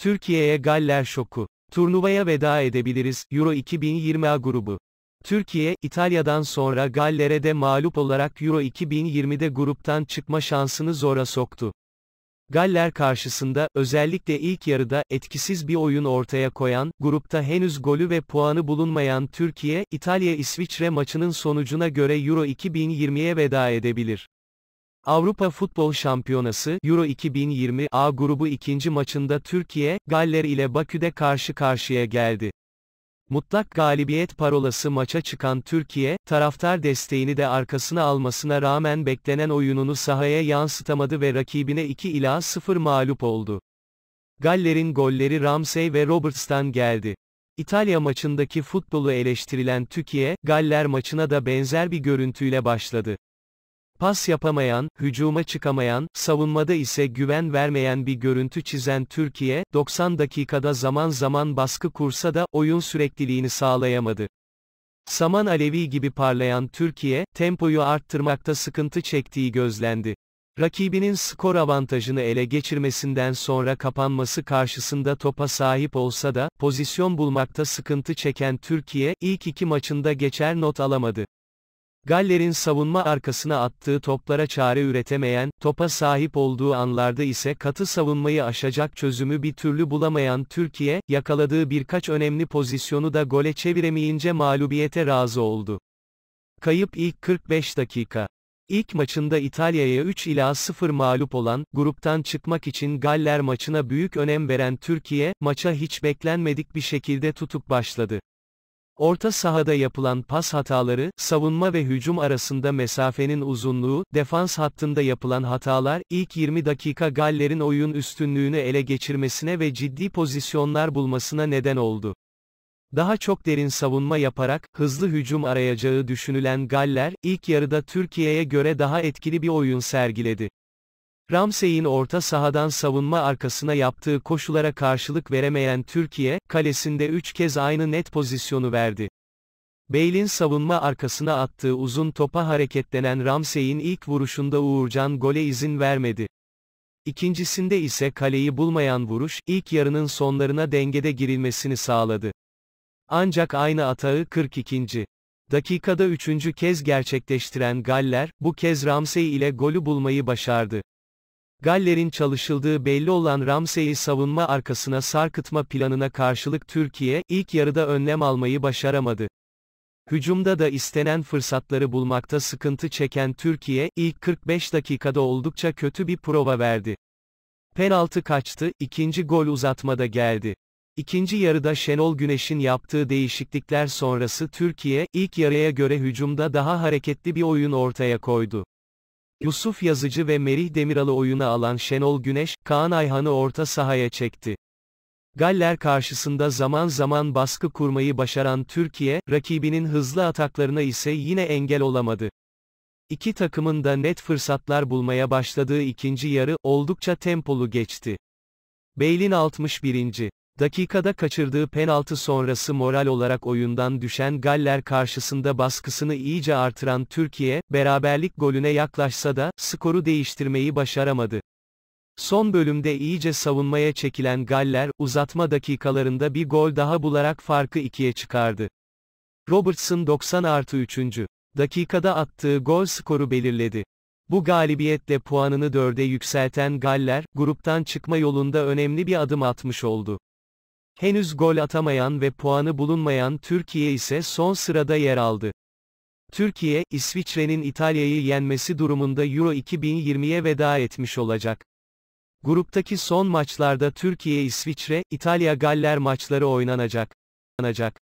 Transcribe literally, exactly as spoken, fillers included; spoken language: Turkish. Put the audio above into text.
Türkiye'ye Galler şoku. Turnuvaya veda edebiliriz, Euro iki bin yirmi A grubu. Türkiye, İtalya'dan sonra Galler'e de mağlup olarak Euro iki bin yirmi'de gruptan çıkma şansını zora soktu. Galler karşısında, özellikle ilk yarıda, etkisiz bir oyun ortaya koyan, grupta henüz golü ve puanı bulunmayan Türkiye, İtalya-İsviçre maçının sonucuna göre Euro iki bin yirmi'ye veda edebilir. Avrupa Futbol Şampiyonası, Euro iki bin yirmi A grubu ikinci maçında Türkiye, Galler ile Bakü'de karşı karşıya geldi. Mutlak galibiyet parolası maça çıkan Türkiye, taraftar desteğini de arkasına almasına rağmen beklenen oyununu sahaya yansıtamadı ve rakibine iki ila sıfır mağlup oldu. Galler'in golleri Ramsey ve Robertson'dan geldi. İtalya maçındaki futbolu eleştirilen Türkiye, Galler maçına da benzer bir görüntüyle başladı. Pas yapamayan, hücuma çıkamayan, savunmada ise güven vermeyen bir görüntü çizen Türkiye, doksan dakikada zaman zaman baskı kursa da, oyun sürekliliğini sağlayamadı. Saman alevi gibi parlayan Türkiye, tempoyu arttırmakta sıkıntı çektiği gözlendi. Rakibinin skor avantajını ele geçirmesinden sonra kapanması karşısında topa sahip olsa da, pozisyon bulmakta sıkıntı çeken Türkiye, ilk iki maçında geçer not alamadı. Galler'in savunma arkasına attığı toplara çare üretemeyen, topa sahip olduğu anlarda ise katı savunmayı aşacak çözümü bir türlü bulamayan Türkiye, yakaladığı birkaç önemli pozisyonu da gole çeviremeyince mağlubiyete razı oldu. Kayıp ilk kırk beş dakika. İlk maçında İtalya'ya üç ila sıfır mağlup olan, gruptan çıkmak için Galler maçına büyük önem veren Türkiye, maça hiç beklenmedik bir şekilde tutuk başladı. Orta sahada yapılan pas hataları, savunma ve hücum arasında mesafenin uzunluğu, defans hattında yapılan hatalar, ilk yirmi dakika Galler'in oyun üstünlüğünü ele geçirmesine ve ciddi pozisyonlar bulmasına neden oldu. Daha çok derin savunma yaparak, hızlı hücum arayacağı düşünülen Galler, ilk yarıda Türkiye'ye göre daha etkili bir oyun sergiledi. Ramsey'in orta sahadan savunma arkasına yaptığı koşulara karşılık veremeyen Türkiye, kalesinde üç kez aynı net pozisyonu verdi. Beylin savunma arkasına attığı uzun topa hareketlenen Ramsey'in ilk vuruşunda Uğurcan gole izin vermedi. İkincisinde ise kaleyi bulmayan vuruş, ilk yarının sonlarına dengede girilmesini sağladı. Ancak aynı atağı kırk ikinci dakikada üçüncü kez gerçekleştiren Galler, bu kez Ramsey ile golü bulmayı başardı. Galler'in çalışıldığı belli olan Ramsey'i savunma arkasına sarkıtma planına karşılık Türkiye, ilk yarıda önlem almayı başaramadı. Hücumda da istenen fırsatları bulmakta sıkıntı çeken Türkiye, ilk kırk beş dakikada oldukça kötü bir prova verdi. Penaltı kaçtı, ikinci gol uzatmada geldi. İkinci yarıda Şenol Güneş'in yaptığı değişiklikler sonrası Türkiye, ilk yarıya göre hücumda daha hareketli bir oyun ortaya koydu. Yusuf Yazıcı ve Merih Demiral'ı oyuna alan Şenol Güneş, Kaan Ayhan'ı orta sahaya çekti. Galler karşısında zaman zaman baskı kurmayı başaran Türkiye, rakibinin hızlı ataklarına ise yine engel olamadı. İki takımın da net fırsatlar bulmaya başladığı ikinci yarı, oldukça tempolu geçti. Beylin altmış birinci dakikada kaçırdığı penaltı sonrası moral olarak oyundan düşen Galler karşısında baskısını iyice artıran Türkiye, beraberlik golüne yaklaşsa da, skoru değiştirmeyi başaramadı. Son bölümde iyice savunmaya çekilen Galler, uzatma dakikalarında bir gol daha bularak farkı ikiye çıkardı. Robertson doksan artı üçüncü dakikada attığı gol skoru belirledi. Bu galibiyetle puanını dörde yükselten Galler, gruptan çıkma yolunda önemli bir adım atmış oldu. Henüz gol atamayan ve puanı bulunmayan Türkiye ise son sırada yer aldı. Türkiye, İsviçre'nin İtalya'yı yenmesi durumunda Euro iki bin yirmi'ye veda etmiş olacak. Gruptaki son maçlarda Türkiye-İsviçre, İtalya-Galler maçları oynanacak.